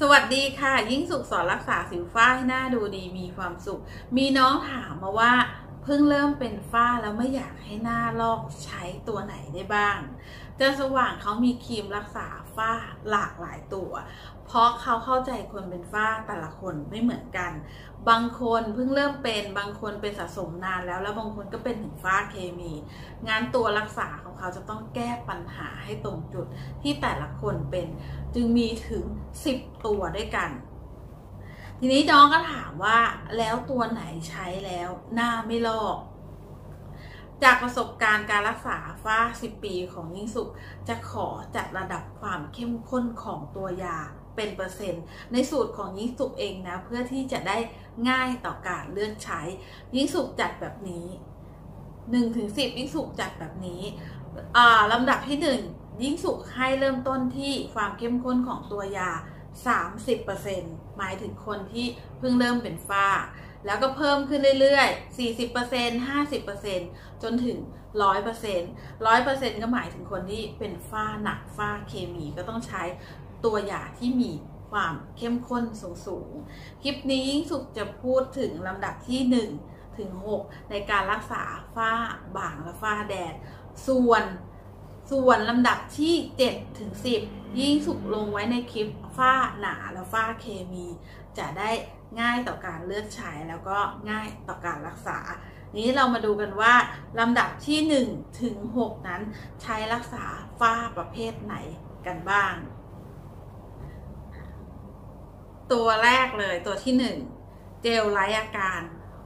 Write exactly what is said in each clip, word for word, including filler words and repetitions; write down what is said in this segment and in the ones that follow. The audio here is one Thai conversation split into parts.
สวัสดีค่ะยิ่งสุขสอนรักษาสิวฝ้าให้หน้าดูดีมีความสุขมีน้องถามมาว่าเพิ่งเริ่มเป็นฝ้าแล้วไม่อยากให้หน้าลอกใช้ตัวไหนได้บ้างเจ้าสว่างเขามีครีมรักษาฝ้าหลากหลายตัวเพราะเขาเข้าใจคนเป็นฝ้าแต่ละคนไม่เหมือนกันบางคนเพิ่งเริ่มเป็นบางคนเป็นสะสมนานแล้วแล้วบางคนก็เป็นถึงฝ้าเคมีงานตัวรักษาของเขาจะต้องแก้ปัญหาให้ตรงจุดที่แต่ละคนเป็นจึงมีถึงสิบตัวด้วยกันทีนี้น้องก็ถามว่าแล้วตัวไหนใช้แล้วหน้าไม่ลอกจากประสบการณ์การรักษาฝ้าสิบปีของยิ่งสุขจะขอจัดระดับความเข้มข้นของตัวยาเป็นเปอร์เซ็นต์ในสูตรของยิ่งสุขเองนะเพื่อที่จะได้ง่ายต่อการเลือกใช้ยิ่งสุขจัดแบบนี้ หนึ่งถึงสิบ ยิ่งสุขจัดแบบนี้ลำดับที่หนึ่งยิ่งสุขให้เริ่มต้นที่ความเข้มข้นของตัวยา สามสิบเปอร์เซ็นต์ หมายถึงคนที่เพิ่งเริ่มเป็นฝ้าแล้วก็เพิ่มขึ้นเรื่อยๆ สี่สิบเปอร์เซ็นต์ ห้าสิบเปอร์เซ็นต์ จนถึง หนึ่งร้อยเปอร์เซ็นต์ หนึ่งร้อยเปอร์เซ็นต์ ก็หมายถึงคนที่เป็นฝ้าหนักฝ้าเคมีก็ต้องใช้ตัวยาที่มีความเข้มข้นสูงๆคลิปนี้ยิ่งสุขจะพูดถึงลำดับที่หนึ่งถึงหกในการรักษาฝ้าบางและฝ้าแดดส่วนส่วนลำดับที่เจ็ดถึงสิบยิ่งสุขลงไว้ในคลิปฝ้าหนาและฝ้าเคมีจะได้ง่ายต่อการเลือกใช้แล้วก็ง่ายต่อการรักษานี้เรามาดูกันว่าลำดับที่หนึ่งถึงหกนั้นใช้รักษาฝ้าประเภทไหนกันบ้างตัวแรกเลยตัวที่หนึ่งเจลไร้อาการ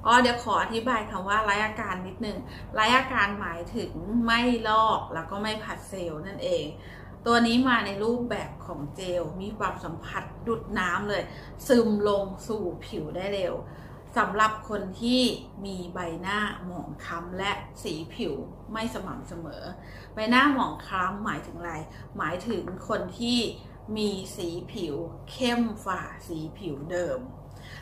อ๋อเดี๋ยวขออธิบายคำว่าไร้อาการนิดนึงไร้อาการหมายถึงไม่ลอกแล้วก็ไม่ผัดเซลล์นั่นเองตัวนี้มาในรูปแบบของเจลมีความสัมผัสดูดน้ำเลยซึมลงสู่ผิวได้เร็วสำหรับคนที่มีใบหน้าหมองคล้ำและสีผิวไม่สม่ำเสมอใบหน้าหมองคล้ำหมายถึงอะไรหมายถึงคนที่มีสีผิวเข้มฝ่าสีผิวเดิม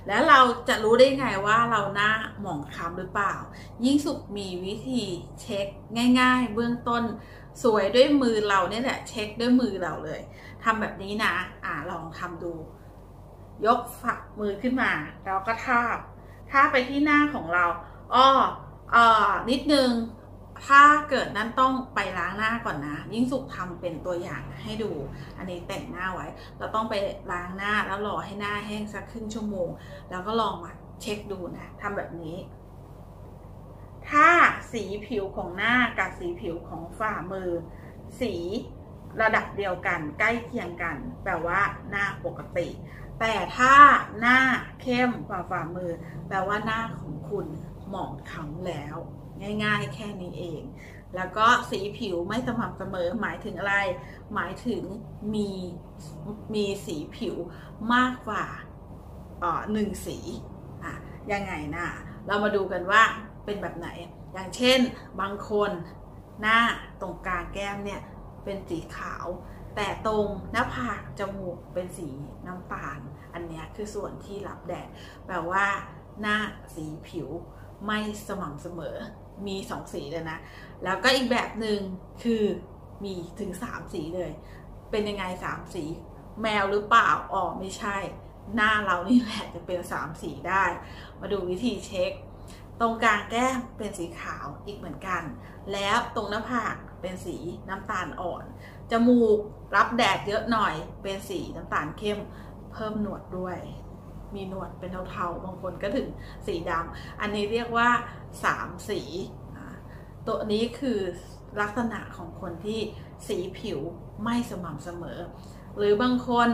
แล้วเราจะรู้ได้ไงว่าเราหน้าหมองคล้ำหรือเปล่ายิ่งสุขมีวิธีเช็คง่ายๆเบื้องต้นสวยด้วยมือเราเนี่ยแหละเช็คด้วยมือเราเลยทำแบบนี้นะอ่าลองทำดูยกฝักมือขึ้นมาแล้วก็ทาบทาบไปที่หน้าของเราอ้อเอ่อนิดนึงถ้าเกิดนั้นต้องไปล้างหน้าก่อนนะยิ่งสุขทำเป็นตัวอย่างให้ดูอันนี้แต่งหน้าไว้เราต้องไปล้างหน้าแล้วรอให้หน้าแห้งสักครึ่งชั่วโมงแล้วก็ลองมาเช็คดูนะทำแบบนี้ถ้าสีผิวของหน้ากับสีผิวของฝ่ามือสีระดับเดียวกันใกล้เคียงกันแปลว่าหน้าปกติแต่ถ้าหน้าเข้มกว่าฝ่ามือแปลว่าหน้าของคุณหมองคล้ำแล้วง่ายๆแค่นี้เองแล้วก็สีผิวไม่สม่ำเสมอหมายถึงอะไรหมายถึงมีมีสีผิวมากกว่าหนึ่งสีอ่ะยังไงนะเรามาดูกันว่าเป็นแบบไหนอย่างเช่นบางคนหน้าตรงกลางแก้มเนี่ยเป็นสีขาวแต่ตรงหน้าผากจมูกเป็นสีน้ำตาลอันนี้คือส่วนที่รับแดดแปลว่าหน้าสีผิวไม่สม่ำเสมอมีสองสีเลยนะแล้วก็อีกแบบหนึ่งคือมีถึงสามสีเลยเป็นยังไงสามสีแมวหรือเปล่าอ๋อไม่ใช่หน้าเรานี่แหละจะเป็นสามสีได้มาดูวิธีเช็คตรงกลางแก้มเป็นสีขาวอีกเหมือนกันแล้วตรงหน้าผากเป็นสีน้ำตาลอ่อนจมูกรับแดดเยอะหน่อยเป็นสีน้ำตาลเข้มเพิ่มหนวดด้วยมีหนวดเป็นเทาๆบางคนก็ถึงสีดำอันนี้เรียกว่าสามสีตัวนี้คือลักษณะของคนที่สีผิวไม่สม่ำเสมอหรือบางคน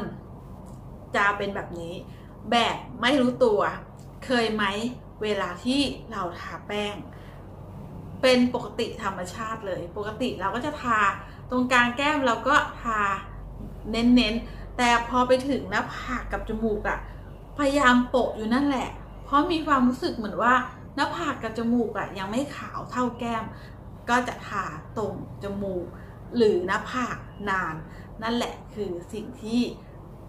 จะเป็นแบบนี้แบบไม่รู้ตัวเคยไหมเวลาที่เราทาแป้งเป็นปกติธรรมชาติเลยปกติเราก็จะทาตรงกลางแก้มเราก็ทาเน้นๆแต่พอไปถึงหน้าผากกับจมูกอะพยายามโปะอยู่นั่นแหละเพราะมีความรู้สึกเหมือนว่าหน้าผากกับจมูกอะยังไม่ขาวเท่าแก้มก็จะทาตรงจมูกหรือหน้าผากนานนั่นแหละคือสิ่งที่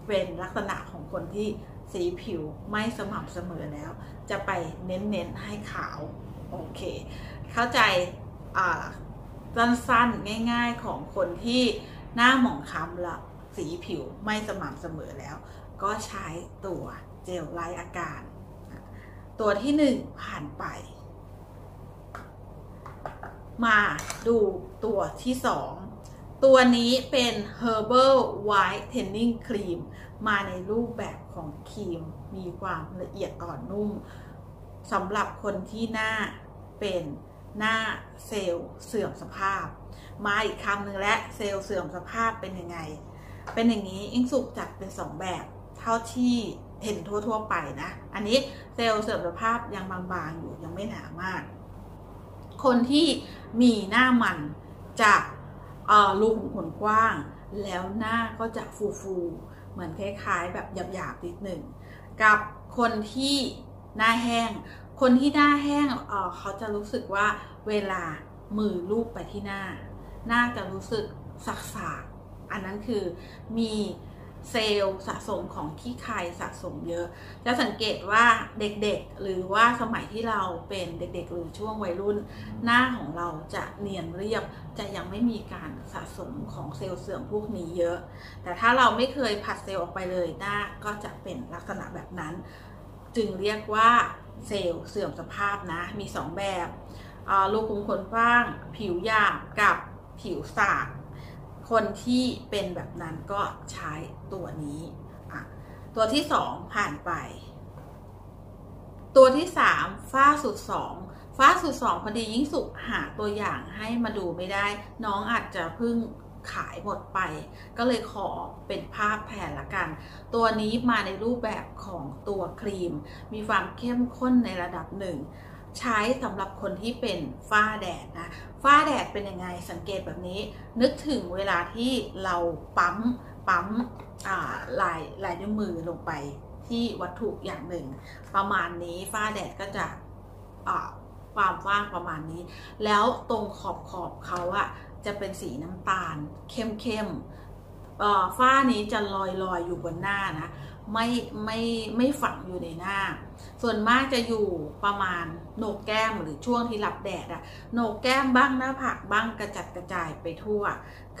เป็นลักษณะของคนที่สีผิวไม่สม่ำเสมอแล้วจะไปเน้นๆให้ขาวโอเคเข้าใจสั้นๆง่ายๆของคนที่หน้าหมองคล้ำละสีผิวไม่สม่ำเสมอแล้ว ก็ใช้ตัวเจลไล่อาการตัวที่หนึ่งผ่านไปมาดูตัวที่สองตัวนี้เป็น Herbal White Tanning Cream มาในรูปแบบของครีมมีความละเอียดอ่อนนุ่มสำหรับคนที่หน้าเป็นหน้าเซลล์เสื่อมสภาพมาอีกคำหนึ่งและเซลล์เสื่อมสภาพเป็นยังไงเป็นอย่างนี้อิงสุกจัดเป็นสองแบบเท่าที่เห็นทั่วๆไปนะอันนี้เซลล์เสื่อมสภาพยังบางๆอยู่ยังไม่หนามากคนที่มีหน้ามันจะรูขุมขนกว้างแล้วหน้าก็จะฟูๆเหมือนคล้ายๆแบบหยาบๆนิดหนึ่งกับคนที่หน้าแห้งคนที่หน้าแห้ง เ, เขาจะรู้สึกว่าเวลามือลูบไปที่หน้าหน้าจะรู้สึกสากๆอันนั้นคือมีเซลล์สะสมของขี้ไคสะสมเยอะจะสังเกตว่าเด็กๆหรือว่าสมัยที่เราเป็นเด็กๆหรือช่วงวัยรุ่นหน้าของเราจะเนียนเรียบจะยังไม่มีการสะสมของเซลล์เสื่อมพวกนี้เยอะแต่ถ้าเราไม่เคยผัดเซลล์ออกไปเลยหน้าก็จะเป็นลักษณะแบบนั้นจึงเรียกว่าเซลล์เสื่อมสภาพนะมีสองแบบรูขุมขนกว้างผิวหยาบกับผิวสากคนที่เป็นแบบนั้นก็ใช้ตัวนี้ตัวที่สองผ่านไปตัวที่สามฝ้าสูตรสองฝ้าสูตรสองพอดียิ่งสุขหาตัวอย่างให้มาดูไม่ได้น้องอาจจะเพิ่งขายหมดไปก็เลยขอเป็นภาพแทนละกันตัวนี้มาในรูปแบบของตัวครีมมีความเข้มข้นในระดับหนึ่งใช้สำหรับคนที่เป็นฝ้าแดดนะฝ้าแดดเป็นยังไงสังเกตแบบนี้นึกถึงเวลาที่เราปั๊มปั๊มลายลายนิ้วมือลงไปที่วัตถุอย่างหนึ่งประมาณนี้ฝ้าแดดก็จะความว่างประมาณนี้แล้วตรงขอบขอบเขาอะจะเป็นสีน้ำตาลเข้มๆฝ้านี้จะลอยๆ อ, อยู่บนหน้านะไม่ไม่ไม่ฝังอยู่ในหน้าส่วนมากจะอยู่ประมาณโหนกแก้มหรือช่วงที่รับแดดอะโหนกแก้มบ้างหน้าผากบ้างกระจัดกระจายไปทั่ว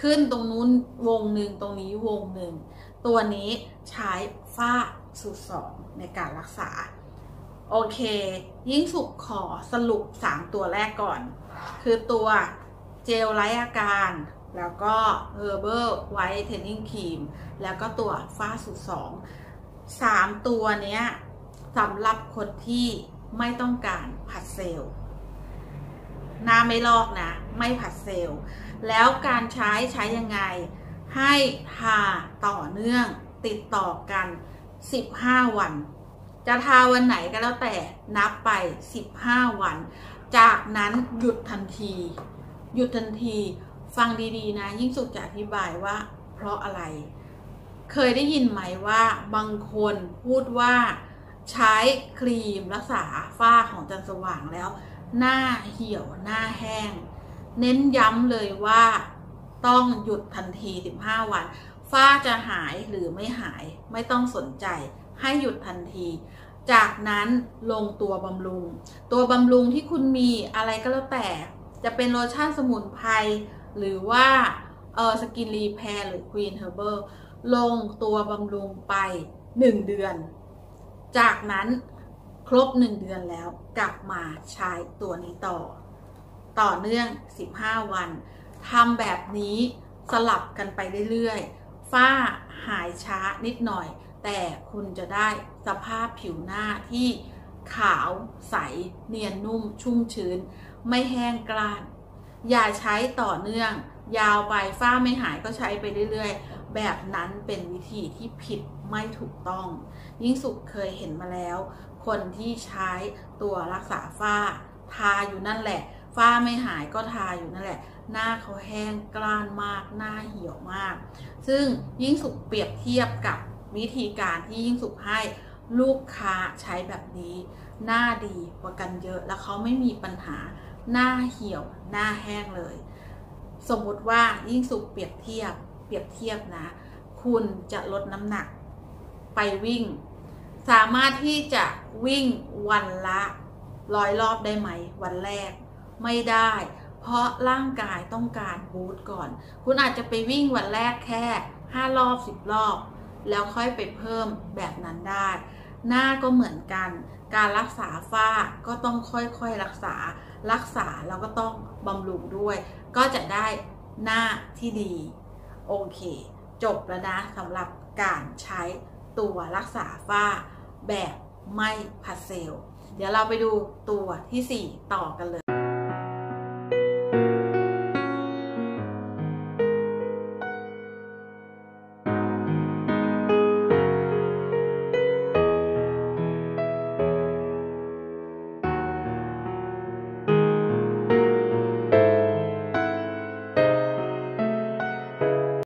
ขึ้นตรงนู้นวงหนึ่งตรงนี้วงหนึ่งตัวนี้ใช้ฝ้าสูตรสองในการรักษาโอเคยิ่งสุขขอสรุปสามตัวแรกก่อนคือตัวเจลไล่อาการแล้วก็ Herbal White Tanning Cream แล้วก็ตัวฝ้าสูตรสองสามตัวเนี้ยสำหรับคนที่ไม่ต้องการผัดเซลล์หน้าไม่ลอกนะไม่ผัดเซลล์แล้วการใช้ใช้ยังไงให้ทาต่อเนื่องติดต่อกันสิบห้าวันจะทาวันไหนก็แล้วแต่นับไปสิบห้าวันจากนั้นหยุดทันทีหยุดทันทีฟังดีๆนะยิ่งสุขจะอธิบายว่าเพราะอะไรเคยได้ยินไหมว่าบางคนพูดว่าใช้ครีมรักษาฝ้าของจันทร์สว่างแล้วหน้าเหี่ยวหน้าแห้งเน้นย้ำเลยว่าต้องหยุดทันทีสิบห้าวันฝ้าจะหายหรือไม่หายไม่ต้องสนใจให้หยุดทันทีจากนั้นลงตัวบำรุงตัวบำรุงที่คุณมีอะไรก็แล้วแต่จะเป็นโลชั่นสมุนไพรหรือว่าเออสกินรีแพร์หรือควีนเฮอร์เบอร์ลงตัวบำรุงไปหนึ่งเดือนจากนั้นครบหนึ่งเดือนแล้วกลับมาใช้ตัวนี้ต่อต่อเนื่องสิบห้าวันทำแบบนี้สลับกันไปเรื่อยๆฝ้าหายช้านิดหน่อยแต่คุณจะได้สภาพผิวหน้าที่ขาวใสเนียนนุ่มชุ่มชื้นไม่แห้งกร้านอย่าใช้ต่อเนื่องยาวไปฝ้าไม่หายก็ใช้ไปเรื่อยๆแบบนั้นเป็นวิธีที่ผิดไม่ถูกต้องยิ่งสุขเคยเห็นมาแล้วคนที่ใช้ตัวรักษาฝ้าทาอยู่นั่นแหละฝ้าไม่หายก็ทาอยู่นั่นแหละหน้าเขาแห้งกร้านมากหน้าเหี่ยวมากซึ่งยิ่งสุขเปรียบเทียบกับวิธีการที่ยิ่งสุขให้ลูกค้าใช้แบบนี้หน้าดีกว่ากันเยอะแล้วเขาไม่มีปัญหาหน้าเหี่ยวหน้าแห้งเลยสมมติว่ายิ่งสุขเปรียบเทียบเปรียบเทียบนะคุณจะลดน้ำหนักไปวิ่งสามารถที่จะวิ่งวันละร้อยรอบได้ไหมวันแรกไม่ได้เพราะร่างกายต้องการบูสต์ก่อนคุณอาจจะไปวิ่งวันแรกแค่ห้ารอบสิบรอบ แล้วค่อยไปเพิ่มแบบนั้นได้หน้าก็เหมือนกันการรักษาฝ้าก็ต้องค่อยๆรักษารักษาแล้วก็ต้องบำรุงด้วยก็จะได้หน้าที่ดีโอเคจบแล้วนะสำหรับการใช้ตัวรักษาฝ้าแบบไม่พาสเซลเดี๋ยวเราไปดูตัวที่สี่ต่อกันเลย